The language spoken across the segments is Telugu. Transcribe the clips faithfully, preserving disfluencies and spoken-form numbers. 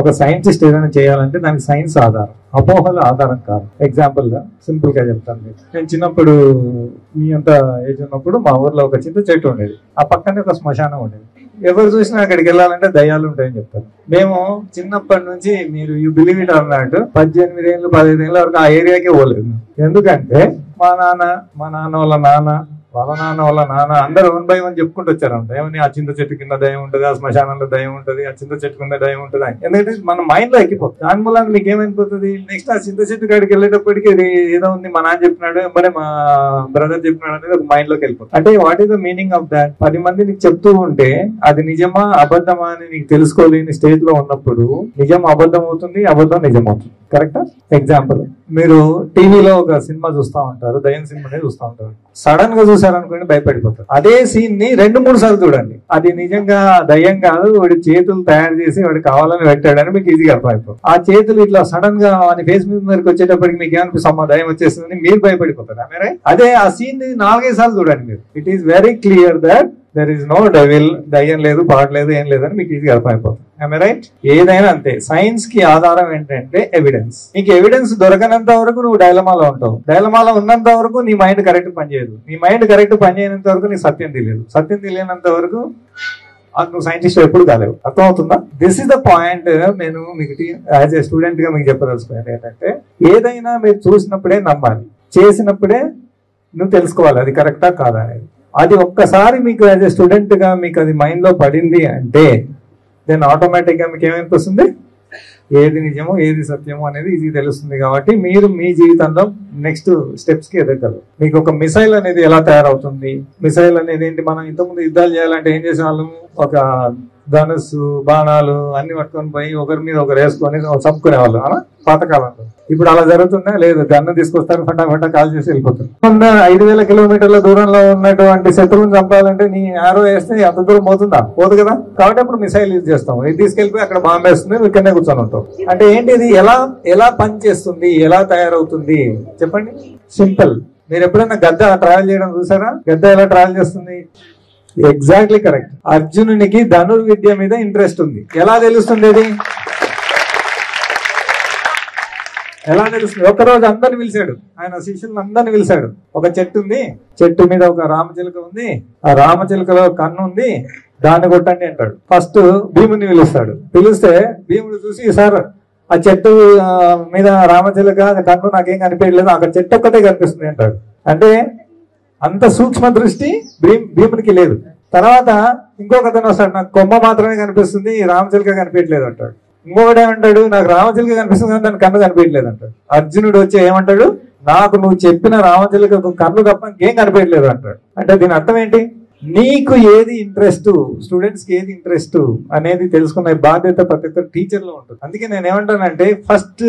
ఒక సైంటిస్ట్ ఏదైనా చేయాలంటే దానికి సైన్స్ ఆధారం, అపోహల ఆధారం కాదు. ఎగ్జాంపుల్ గా సింపుల్ గా చెప్తాను మీకు. నేను చిన్నప్పుడు మీ అంత ఏజ్ ఉన్నప్పుడు మా ఊర్లో ఒక చింత చెట్టు ఉండేది, ఆ పక్కనే ఒక శ్మశానం ఉండేది. ఎవరు చూసినా అక్కడికి వెళ్ళాలంటే దయ్యాలు ఉంటాయని చెప్తారు. మేము చిన్నప్పటి నుంచి మీరు యూ బిలీవ్ ఇట్ అన్నట్టు పద్దెనిమిది ఏళ్ళు పదహైదు ఏళ్ళ వరకు ఆ ఏరియాకే పోలేదు. ఎందుకంటే మా నాన్న మా నాన్న వాళ్ళ నాన్న వాళ్ళ నాన్న వాళ్ళ నాన్న అందరూ వన్ బై వన్ చెప్పుకుంటూ వచ్చారంట, ఏమని ఆ చింత చెట్టు కింద దయం ఉంటుంది, ఆ శ్మశానంలో దయం ఉంటుంది, ఆ చింత చెట్టు కింద దయం ఉంటుంది అని. ఎందుకంటే మన మైండ్ లో ఎక్కిపోతుంది. దాని మూలంగా మీకు ఏమైపోతుంది, నెక్స్ట్ ఆ చింత చెట్టు కాడికి వెళ్ళేటప్పటికి ఏదో ఉంది మా నాన్న చెప్పినాడు, మరి మా బ్రదర్ చెప్పినాడు అనేది ఒక మైండ్ లోకి వెళ్ళిపోతుంది. అంటే what is the meaning of that? పది మంది నీకు చెప్తూ ఉంటే అది నిజమా అబద్ధమా అని నీకు తెలుసుకోలేని స్టేజ్ లో ఉన్నప్పుడు నిజం అబద్ధం అవుతుంది, అబద్ధం నిజం అవుతుంది. కరెక్టా? ఎగ్జాంపుల్, మీరు టీవీలో ఒక సినిమా చూస్తూ ఉంటారు, దయ్యం సినిమానే చూస్తూ ఉంటారు. సడన్ గా చూసారనుకోండి భయపడిపోతారు. అదే సీన్ ని రెండు మూడు సార్లు చూడండి, అది నిజంగా దయ్యం కాదు, వాడి చేతులు తయారు చేసి వాడు కావాలని పెట్టాడని మీకు ఈజీగా అర్థమైపోతుంది. ఆ చేతులు ఇట్లా సడన్ గా వాడి ఫేస్ మీద మీదకి వచ్చేటప్పటికి మీకు ఏమనిపిస్తుంది, దయ్యం వచ్చేస్తుందని మీరు భయపడిపోతారు. అదే ఆ సీన్ ని నాలుగైదు సార్లు చూడండి మీరు, it is very clear that there is no devil, దయ్యం లేదు, పాడలేదు, ఏం లేదని మీకు ఈజీగా అర్థమైపోతుంది. Am I right? ఏదైనా అంతే, సైన్స్ కి ఆధారం ఏంటంటే ఎవిడెన్స్. నీకు ఎవిడెన్స్ దొరకనంత వరకు నువ్వు డైలమాలో ఉంటావు, డైలమాలో ఉన్నంత వరకు నీ మైండ్ కరెక్ట్ పనిచేయదు, నీ మైండ్ కరెక్ట్ పనిచేయనంత వరకు నీకు సత్యం తెలియదు, సత్యం తెలియనంత వరకు నువ్వు సైంటిస్ట్ ఎప్పుడు కాలేవు. అర్థం అవుతుందా? This is the point. నేను మీకు యాజ్ ఏ స్టూడెంట్ గా మీకు చెప్పదలుచుకున్నాను ఏంటంటే ఏదైనా మీరు చూసినప్పుడే నమ్మాలి, చేసినప్పుడే నువ్వు తెలుసుకోవాలి అది కరెక్టా కాదా అనేది. అది ఒక్కసారి మీకు యాజ్ ఏ స్టూడెంట్ గా మీకు అది మైండ్ లో పడింది అంటే దెన్ ఆటోమేటిక్ గా మీకు ఏమనిపిస్తుంది, ఏది నిజమో ఏది సత్యమో అనేది ఈజీ తెలుస్తుంది. కాబట్టి మీరు మీ జీవితంలో నెక్స్ట్ స్టెప్స్ కి ఎదగలరు. మీకు ఒక మిసైల్ అనేది ఎలా తయారవుతుంది, మిసైల్ అనేది ఏంటి, మనం ఇంతకుముందు యుద్ధాలు చేయాలంటే ఏం చేసేవాళ్ళము, ఒక ధనుసు బాణాలు అన్ని పట్టుకొని పోయి ఒకరి మీద ఒకరు వేసుకొని చంపుకునేవాళ్ళు అలా పాతకాలంలో. ఇప్పుడు అలా జరుగుతుందా లేదు, గన్ను తీసుకొస్తారు, ఫటాఫటా కాల్ చేసి వెళ్ళిపోతారు. ఉన్న ఐదు వేల కిలోమీటర్ల దూరంలో ఉన్నటువంటి శత్రువుని చంపాలంటే నీ ఆరో వేస్తే అంత దూరం పోతుందా, పోదు కదా. కాబట్టి అప్పుడు మిసైల్ యూజ్ చేస్తాం, ఇది తీసుకెళ్ళిపోయి అక్కడ బాంబు వేస్తుంది, ఇక్కడనే కూర్చొని ఉంటాం. అంటే ఏంటి, ఇది ఎలా ఎలా పనిచేస్తుంది, ఎలా తయారవుతుంది చెప్పండి. సింపుల్. మీరు ఎప్పుడైనా గద్ద ట్రావెల్ చేయడం చూసారా, గద్ద ఎలా ట్రావెల్ చేస్తుంది? Exactly correct. అర్జునునికి ధనుర్విద్య మీద ఇంట్రెస్ట్ ఉంది. ఎలా తెలుస్తుంది, అది ఎలా తెలుస్తుంది? ఒకరోజు అందరిని పిలిచాడు, ఆయన శిష్యులను అందరిని పిలిచాడు. ఒక చెట్టు ఉంది, చెట్టు మీద ఒక రామచిలుక ఉంది, ఆ రామచిలుకలో కన్ను ఉంది, దాన్ని కొట్టండి అంటాడు. ఫస్ట్ భీముని పిలుస్తాడు, పిలిస్తే భీముడు చూసి సార్ ఆ చెట్టు మీద రామచిలుక కన్ను నాకేం కనిపించలేదు, అక్కడ చెట్టు ఒక్కటే కనిపిస్తుంది అంటాడు. అంటే అంత సూక్ష్మ దృష్టి భీమునికి లేదు. తర్వాత ఇంకొక అతను వస్తాడు, నాకు కొమ్మ మాత్రమే కనిపిస్తుంది, రామచిలుక కనిపించలేదు అంటాడు. ఇంకొకటి ఏమంటాడు, నాకు రామచిలుక కనిపిస్తుంది కానీ దాని కన్ను కనిపించలేదు అంటాడు. అర్జునుడు వచ్చి ఏమంటాడు, నాకు నువ్వు చెప్పిన రామచిలుకకు కన్ను తప్ప ఇంకేం కనిపించలేదు అంటాడు. అంటే దీని అర్థం ఏంటి, నీకు ఏది ఇంట్రెస్ట్, స్టూడెంట్స్కి ఏది ఇంట్రెస్ట్ అనేది తెలుసుకునే బాధ్యత ప్రతి ఒక్క టీచర్లో ఉంటుంది. అందుకే నేను ఏమంటానంటే ఫస్ట్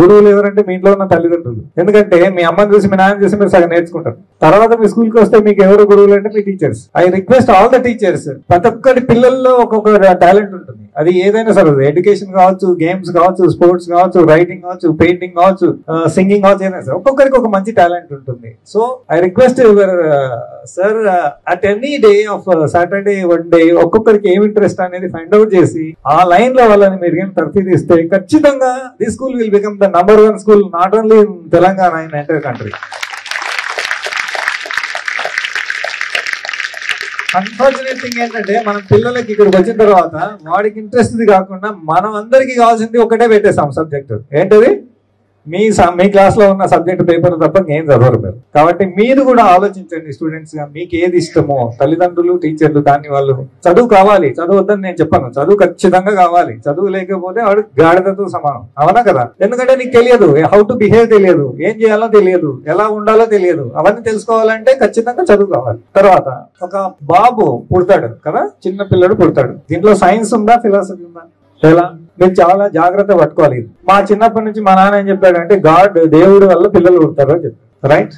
గురువులు ఎవరంటే మీ ఇంట్లో ఉన్న తల్లిదండ్రులు. ఎందుకంటే మీ అమ్మని చూసి మీ నాన్న చూసి మీరు సగం నేర్చుకుంటారు. తర్వాత మీ స్కూల్కి వస్తే మీకు ఎవరు గురువులు అంటే మీ teachers. I request all the teachers, ప్రతి ఒక్కటి పిల్లల్లో ఒక్కొక్క టాలెంట్ ఉంటుంది, అది ఏదైనా సరే, ఎడ్యుకేషన్ కావచ్చు, గేమ్స్ కావచ్చు, స్పోర్ట్స్ కావచ్చు, రైటింగ్ కావచ్చు, పెయింటింగ్ కావచ్చు, సింగింగ్ కావచ్చు, ఏదైనా సరే ఒక్కొక్కరికి ఒక మంచి టాలెంట్ ఉంటుంది. So I request your sir at any day of Saturday one day ఒక్కొక్కరికి ఏమి ఇంట్రెస్ట్ అనేది ఫైండ్ అవుట్ చేసి ఆ లైన్ లో వాళ్ళని మీరు ఏం తర్ఫీదిస్తే ఖచ్చితంగా this school will become the number one school not only in Telangana, in entire country. Unfortunate thing ఏంటంటే మనం పిల్లలకి ఇక్కడికి వచ్చిన తర్వాత వాడికి ఇంట్రెస్ట్ కాకుండా మనం అందరికి కావాల్సింది ఒకటే పెట్టేస్తాం సబ్జెక్టు. ఏంటది? మీ మీ క్లాస్ లో ఉన్న సబ్జెక్ట్ పేపర్ తప్ప ఏం చదవరు మీరు. కాబట్టి మీరు కూడా ఆలోచించండి స్టూడెంట్స్ గా, మీకు ఏది ఇష్టమో. తల్లిదండ్రులు టీచర్లు దాన్ని వాళ్ళు చదువు కావాలి, చదువు వద్దని నేను చెప్పాను, చదువు ఖచ్చితంగా కావాలి, చదువు లేకపోతే వాడు గాడిదతో సమానం, అవునా కదా. ఎందుకంటే నీకు తెలియదు, హౌ టు బిహేవ్ తెలియదు, ఏం చేయాలో తెలియదు, ఎలా ఉండాలో తెలియదు. అవన్నీ తెలుసుకోవాలంటే ఖచ్చితంగా చదువు కావాలి. తర్వాత ఒక బాబు పుడతాడు కదా, చిన్న పిల్లడు పుడతాడు, దీంట్లో సైన్స్ ఉందా ఫిలాసఫీ ఉందా? ఎలా మీరు చాలా జాగ్రత్త పట్టుకోవాలి. మా చిన్నప్పటి నుంచి మా నాన్న ఏం చెప్పాడంటే గాడ్, దేవుడు వల్ల పిల్లలు పుడతారు అని చెప్పాడు. రైట్?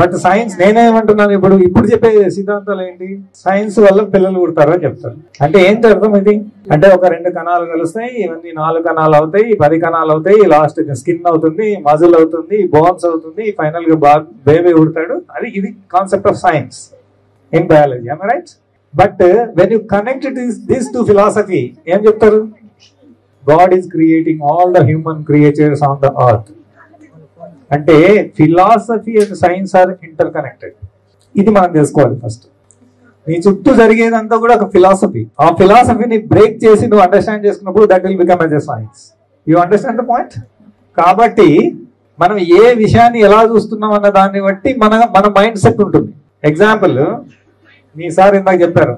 బట్ సైన్స్ నేనేమంటున్నాను, ఇప్పుడు ఇప్పుడు చెప్పే సిద్ధాంతాలు ఏంటి, సైన్స్ వల్ల పిల్లలు పుడతారు అని చెప్తారు. అంటే ఏంటి అర్థం ఇది? అంటే ఒక రెండు కణాలు కలుస్తాయి, ఇవన్నీ నాలుగు కణాలు అవుతాయి, పది కణాలు అవుతాయి, లాస్ట్ స్కిన్ అవుతుంది, మజిల్ అవుతుంది, బోన్స్ అవుతుంది, ఫైనల్ గా బేబీ పుడతాడు. అది ఇది concept of science in biology. Am I right? But when you connect this to philosophy ఏం చెప్తారు, God is creating all the human creatures on the earth. అంటే philosophy and science are interconnected. ఇది మనం తెలుసుకోవాలి ఫస్ట్. నీ చుట్టూ జరిగేదంతా కూడా ఒక ఫిలాసఫీ. ఆ ఫిలాసఫీని బ్రేక్ చేసి నువ్వు అండర్స్టాండ్ చేసుకున్నప్పుడు that will become as a science. You understand the point? కాబట్టి మనం ఏ విషయాన్ని ఎలా చూస్తున్నాం అన్న దాన్ని బట్టి మన మన మైండ్ సెట్ ఉంటుంది. ఎగ్జాంపుల్, మీ సార్ ఇందాక చెప్పారు,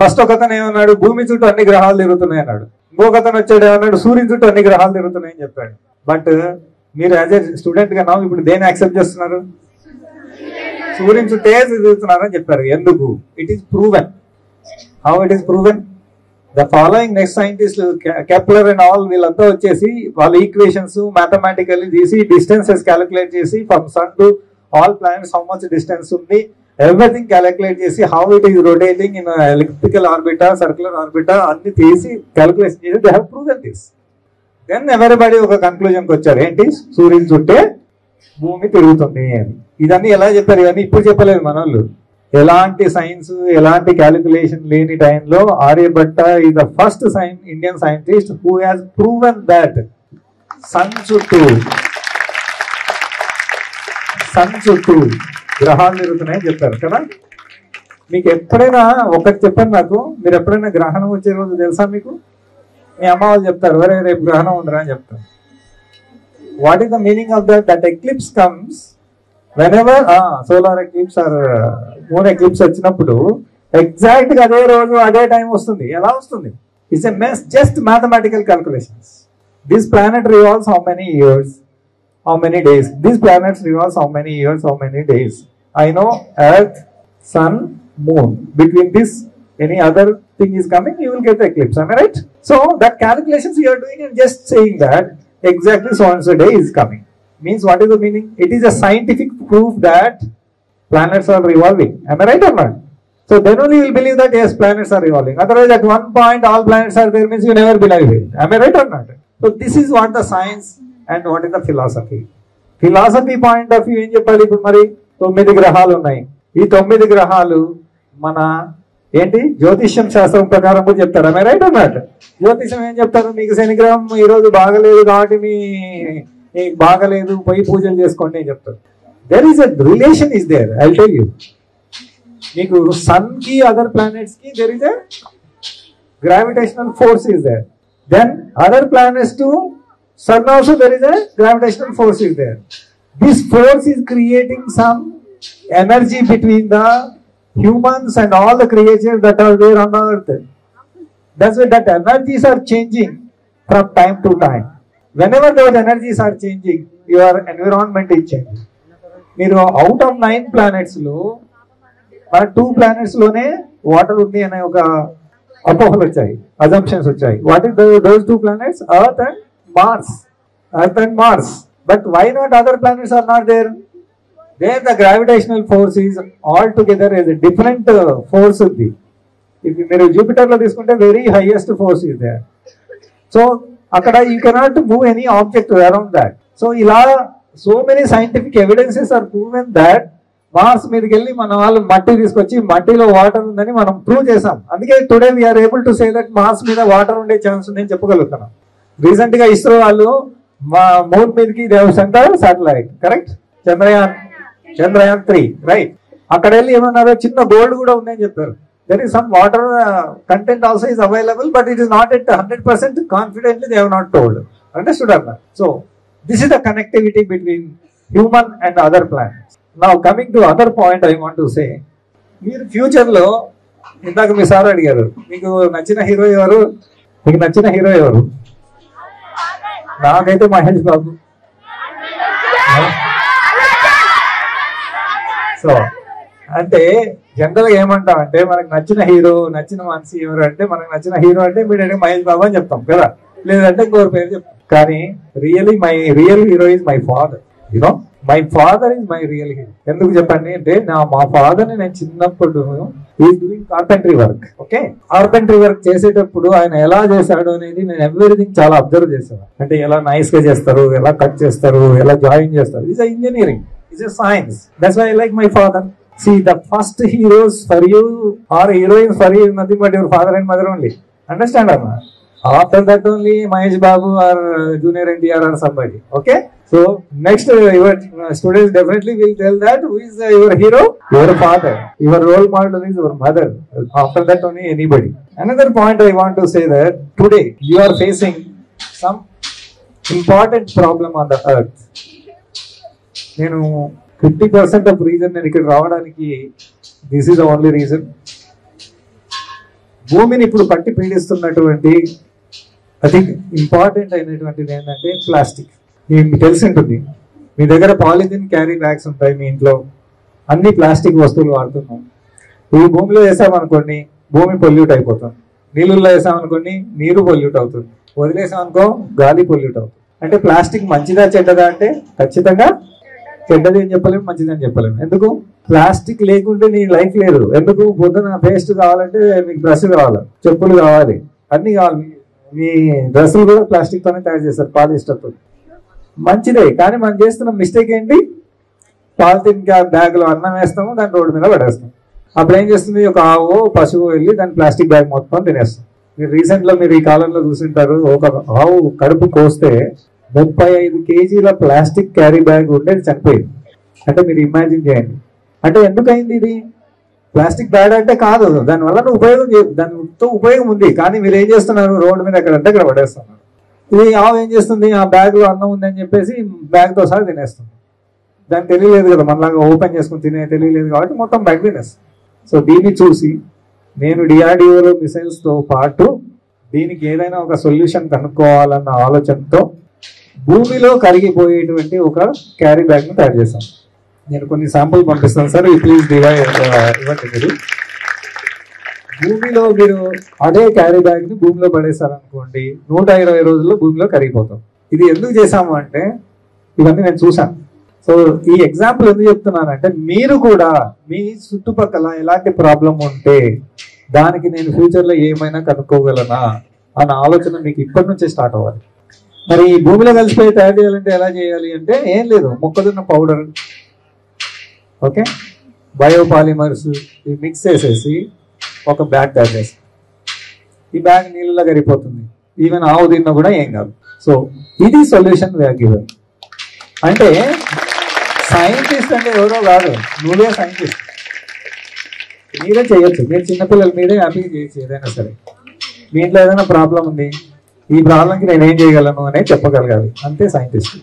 ఫస్ట్ ఒక అతను ఏమన్నాడు, భూమి చుట్టూ అన్ని గ్రహాలు తిరుగుతున్నాయి అన్నాడు. ఇంకొక అతను వచ్చాడు ఏమన్నాడు, సూర్యుని చుట్టూ అన్ని గ్రహాలు తిరుగుతున్నాయి అని చెప్పాడు. బట్ మీరు యాజ్ ఏ స్టూడెంట్ గా నావు ఇప్పుడు దేన్ని యాక్సెప్ట్ చేస్తున్నారు? సూర్యుని చుట్టే తిరుగుతున్నారని చెప్పారు. ఎందుకు? It is proven. How it is proven? The following next scientist Kepler and all వీళ్ళంతా వచ్చేసి వాళ్ళ ఈక్వేషన్స్ మ్యాథమెటికల్లీ తీసి డిస్టెన్సెస్ క్యాలిక్యులేట్ చేసి from sun to all planets how much distance ఉంది, ఎవ్రీథింగ్ క్యాలిక్యులేట్ చేసి how it is rotating in elliptical ఆర్బిటా, సర్క్యులర్ ఆర్బిటా అన్ని తీసి క్యాలిక్యులేషన్ చేసి they have proven this. Then everybody ఒక కన్క్లూజన్కి వచ్చారు, ఏంటి? సూర్యుని చుట్టే భూమి తిరుగుతుంది అని. ఇదన్నీ ఎలా చెప్పారు? ఇవన్నీ ఇప్పుడు చెప్పలేదు మన వాళ్ళు. ఎలాంటి సైన్స్, ఎలాంటి క్యాలిక్యులేషన్ లేని టైంలో Aryabhata is the first sign Indian scientist who has proven that sun చుట్టూ సన్ చుట్టూ గ్రహాలు తిరుగుతున్నాయని చెప్పారు కదా. మీకు ఎప్పుడైనా ఒకటి చెప్పారు నాకు, మీరు ఎప్పుడైనా గ్రహణం వచ్చే రోజు తెలుసా మీకు? మీ అమ్మ వాళ్ళు చెప్తారు, వరే రేపు గ్రహణం ఉందిరా అని చెప్తారు. What is the meaning of that? That eclipse comes whenever ah solar eclipse or moon eclipse వచ్చినప్పుడు ఎగ్జాక్ట్ గా అదే రోజు అదే టైం వస్తుంది. ఎలా వస్తుంది? It's a mess just mathematical calculations. This planet revolves how many years, how many days. This planets revolves how many years, how many days. I know earth, sun, moon. Between this any other thing is coming, you will get the eclipse. Am I right? So that calculations you are doing and just saying that exactly so and so day is coming. Means what is the meaning? It is a scientific proof that planets are revolving. Am I right or not? So then only you will believe that yes, planets are revolving. Otherwise at one point all planets are there means you never believe it. Am I right or not? So this is what the science and what is the philosophy. Philosophy point of view ఏం చెప్పాలి? ఇప్పుడు మరి తొమ్మిది గ్రహాలు ఉన్నాయి. ఈ తొమ్మిది గ్రహాలు మన ఏంటి జ్యోతిష్యం శాస్త్రం ప్రకారం కూడా చెప్తారు. Am I right or not? జ్యోతిష్యం ఏం చెప్తారు? మీకు శని గ్రహం ఈరోజు బాగలేదు కాబట్టి మీ నీకు బాగలేదు పోయి పూజలు చేసుకోండి అని చెప్తారు. There is a relation is there. I will tell you. నీకు సన్ కి అదర్ ప్లానెట్స్ కి there is a gravitational force is there. Then other planets to sun also there is a gravitational force is there. This force is creating some energy between the humans and all the creatures that are there on the earth. That's why that energies are changing from time to time. Whenever those energies are changing, your environment is changing. మీరు అవుట్ ఆఫ్ నైన్ ప్లానెట్స్ లో మన టూ ప్లానెట్స్ లోనే వాటర్ ఉంది అనే ఒక అపోహలు వచ్చాయి, అజంప్షన్స్ వచ్చాయి. What is those two planets? Earth and Mars. Earth and Mars. But why not other planets are not there? There the gravitational force is altogether is different force ఉంది. ఇది మీరు జూపిటర్ లో తీసుకుంటే very highest force is there. So అక్కడ you cannot move any object around that. So ఇలా so many scientific evidences are proven that Mars మీదకి వెళ్ళి మన వాళ్ళు మట్టి తీసుకొచ్చి మట్టిలో వాటర్ ఉందని మనం ప్రూవ్ చేసాం. అందుకే today we are able to say that Mars మీద వాటర్ ఉండే ఛాన్స్ ఉందని చెప్పగలుగుతున్నాం. రీసెంట్ గా ఇస్రో వాళ్ళు మా మూన్ మీదకి దేవ్ సెంటర్ satellite, correct, Chandrayaan Chandrayaan three right, అక్కడ వెళ్ళి ఏమన్నారో చిన్న గోల్డ్ కూడా ఉందని చెప్పారు. There is some water uh, content also is available, but it is not at one hundred percent confidently they have not told. Understood or not? So, this is the connectivity between human and other planets. Now, coming to other point I want to say, మీరు ఫ్యూచర్లో ఇందాక మీ సార్ అడిగారు మీకు నచ్చిన హీరో ఎవరు, మీకు నచ్చిన హీరో ఎవరు? నాకైతే మహేష్ బాబు. సో అంటే జనరల్గా ఏమంటామంటే మనకు నచ్చిన హీరో నచ్చిన మనిషి ఎవరు అంటే మనకు నచ్చిన హీరో అంటే ఇమీడియట్గా మహేష్ బాబు అని చెప్తాం కదా, లేదంటే ఇంకోరు పేరు చెప్తాం. కానీ really my real hero is my father. You know my father is my real hero. ఎందుకు చెప్పండి అంటే నా మా ఫాదర్ని నేను చిన్నప్పుడు is doing carpentry work. Okay, carpentry work చేసేటప్పుడు ఆయన ఎలా చేశాడు అనేది నేను ఎవ్రీథింగ్ చాలా అబ్జర్వ్ చేశాను. అంటే ఎలా నైస్గా చేస్తారు, ఎలా కట్ చేస్తారు, ఎలా జాయిన్ చేస్తారు. It's a engineering, it's a science. That's why I like my father. See, the first heroes for you or heroines for you is nothing but your father and mother only. Understand or not? After that only Mahesh Babu or Junior N T R or somebody. Okay. So next uh, your students definitely will tell that who is uh, your hero? Your father. Your role model is your mother. After that only anybody. Another point I want to say that today you are facing some important problem on the earth. నేను ఫిఫ్టీ పర్సెంట్ ఆఫ్ రీజన్ నేను ఇక్కడ రావడానికి this is the only reason. భూమిని ఇప్పుడు పట్టి పీడిస్తున్నటువంటి అతి ఇంపార్టెంట్ అయినటువంటిది ఏంటంటే ప్లాస్టిక్. మీకు తెలిసి ఉంటుంది, మీ దగ్గర పాలిథిన్ క్యారీ బ్యాగ్స్ ఉంటాయి, మీ ఇంట్లో అన్ని ప్లాస్టిక్ వస్తువులు వాడుతున్నాం. ఇవి భూమిలో వేసామనుకోండి భూమి పొల్యూట్ అయిపోతుంది, నీళ్ళల్లో వేసామనుకోండి నీరు పొల్యూట్ అవుతుంది, వదిలేసామనుకో గాలి పొల్యూట్ అవుతుంది. అంటే ప్లాస్టిక్ మంచిదా చెడ్డదా అంటే ఖచ్చితంగా చెడ్డది అని చెప్పలేము, మంచిదని చెప్పలేము. ఎందుకు? ప్లాస్టిక్ లేకుంటే నీ లైఫ్ లేదు. ఎందుకు? పొద్దున పేస్ట్ కావాలంటే మీకు బ్రష్ కావాలి, చెప్పులు కావాలి, అన్ని కావాలి. మీ డ్రెస్సులు కూడా ప్లాస్టిక్ తోనే తయారు చేస్తారు, పాలిస్టర్తో. మంచిదే, కానీ మనం చేస్తున్న మిస్టేక్ ఏంటి? పాలిథిన్ బ్యాగ్లో అన్నం వేస్తాము, దాన్ని రోడ్డు మీద పడేస్తాం. అప్పుడు ఏం చేస్తుంది? ఒక ఆవు పశువు వెళ్ళి దాని ప్లాస్టిక్ బ్యాగ్ మొత్తం తినేస్తాం. మీరు రీసెంట్లో మీరు ఈ కాలంలో చూసింటారు, ఒక ఆవు కడుపు కోస్తే ముప్పై ఐదు కేజీల ప్లాస్టిక్ క్యారీ బ్యాగ్ ఉండేది చనిపోయింది. అంటే మీరు ఇమాజిన్ చేయండి. అంటే ఎందుకైంది ఇది? ప్లాస్టిక్ బ్యాగ్ అంటే కాదు, దానివల్ల ఉపయోగం దానితో ఉపయోగం ఉంది, కానీ మీరు ఏం చేస్తున్నారు? రోడ్డు మీద ఎక్కడంటే ఇక్కడ పడేస్తున్నారు. ఇది ఆవు ఏం చేస్తుంది? ఆ బ్యాగ్లో అన్నం ఉంది అని చెప్పేసి బ్యాగ్తో సహా తినేస్తుంది. దానికి తెలియలేదు కదా, మనలాగా ఓపెన్ చేసుకుని తినే తెలియలేదు కాబట్టి మొత్తం బ్యాగ్ తినేస్తుంది. సో దీన్ని చూసి నేను డిఆర్డిఓలో మిసైల్స్తో పాటు దీనికి ఏదైనా ఒక సొల్యూషన్ కనుక్కోవాలన్న ఆలోచనతో భూమిలో కరిగిపోయేటువంటి ఒక క్యారీ బ్యాగ్ను తయారు చేశాం. నేను కొన్ని శాంపుల్ పంపిస్తాను సార్, ప్లీజ్ డివైడ్ ఇవ్వండి. మీరు భూమిలో మీరు అదే క్యారీ బ్యాగ్ని భూమిలో పడేశారనుకోండి, నూట ఇరవై రోజుల్లో భూమిలో కరిగిపోతాం. ఇది ఎందుకు చేశాము అంటే ఇవన్నీ నేను చూశాను. సో ఈ ఎగ్జాంపుల్ ఎందుకు చెప్తున్నానంటే మీరు కూడా మీ చుట్టుపక్కల ఎలాంటి ప్రాబ్లం ఉంటే దానికి నేను ఫ్యూచర్లో ఏమైనా కనుక్కోగలనా అన్న ఆలోచన మీకు ఇప్పటి నుంచే స్టార్ట్ అవ్వాలి. మరి ఈ భూమిలో కలిసిపోయి తయారు చేయాలంటే ఎలా చేయాలి అంటే ఏం లేదు, మొక్కజొన్న పౌడర్, ఓకే, బయోపాలిమర్స్ ఇవి మిక్స్ చేసేసి ఒక బ్యాగ్ తయారు చేస్తాం. ఈ బ్యాగ్ నీళ్ళలో కరిగిపోతుంది, ఈవెన్ ఆవు తిన్నా కూడా ఏం కాదు. సో ఇది సొల్యూషన్ వ్యాగ్యువల్. అంటే సైంటిస్ట్ అంటే ఎవరో కాదు, నువ్వే సైంటిస్ట్, మీరే చేయొచ్చు. మీరు చిన్నపిల్లలు మీరే హ్యాపీగా చేయొచ్చు ఏదైనా సరే. మీ ఇంట్లో ఏదైనా ప్రాబ్లం ఉంది, ఈ ప్రాబ్లంకి నేనేం చేయగలను అనే చెప్పగలగాలి, అంతే సైంటిస్ట్.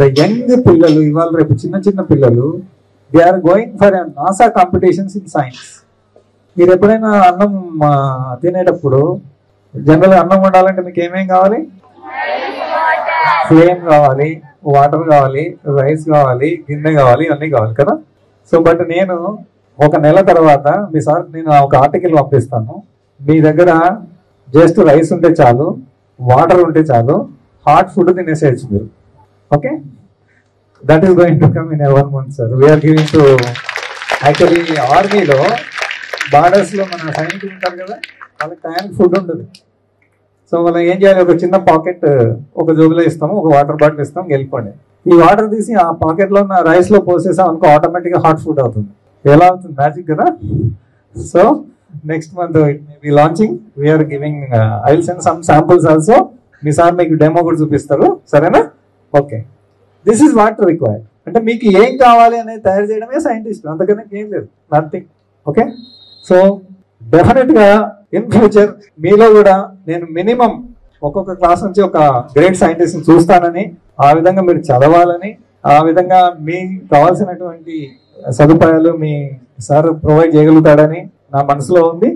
ద యంగ్ పిల్లలు ఇవాళ రేపు చిన్న చిన్న పిల్లలు they are going for NASA competitions in science. మీరు ఎప్పుడైనా అన్నం తినేటప్పుడు జనరల్గా అన్నం ఉండాలంటే మీకు ఏమేం కావాలి? ఫ్లేమ్ కావాలి, వాటర్ కావాలి, రైస్ కావాలి, గిన్నె కావాలి, అన్నీ కావాలి కదా. సో బట్ నేను ఒక నెల తర్వాత మీ సార్ నేను ఒక ఆర్టికల్ పంపిస్తాను, మీ దగ్గర జస్ట్ రైస్ ఉంటే చాలు, వాటర్ ఉంటే చాలు, హాట్ ఫుడ్ తినేసేయచ్చు మీరు. Okay, that is going to come in one month sir. We are giving to actually ఆర్మీలో బార్డర్స్లో మన సైనికులు ఉంటారు కదా, వాళ్ళకి టైంకి ఫుడ్ ఉండదు. సో మనం ఏం చేయాలి? ఒక చిన్న పాకెట్ ఒక జోబులో ఇస్తాము, ఒక వాటర్ బాటిల్ ఇస్తాం, వెళ్ళిపోండి. ఈ వాటర్ తీసి ఆ పాకెట్లో ఉన్న రైస్లో పోసేసాం అనుకో, ఆటోమేటిక్గా హాట్ ఫుడ్ అవుతుంది. ఎలా అవుతుంది? మ్యాజిక్ కదా. So next month it may be launching. We are giving I will send some samples also. మీ సార్ మీకు డెమో కూడా చూపిస్తారు, సరేనా? Okay, this is what required. అంటే మీకు ఏం కావాలి అనేది తయారు చేయడమే సైంటిస్ట్, అంతకన్నా ఏం లేదు, నథింగ్. ఓకే, సో డెఫినెట్గా ఇన్ ఫ్యూచర్ మీలో కూడా నేను మినిమం ఒక్కొక్క క్లాస్ నుంచి ఒక గ్రేట్ సైంటిస్ట్ని చూస్తానని, ఆ విధంగా మీరు చదవాలని, ఆ విధంగా మీకు కావాల్సినటువంటి సదుపాయాలు మీ సార్ ప్రొవైడ్ చేయగలుగుతాడని నా మనసులో ఉంది.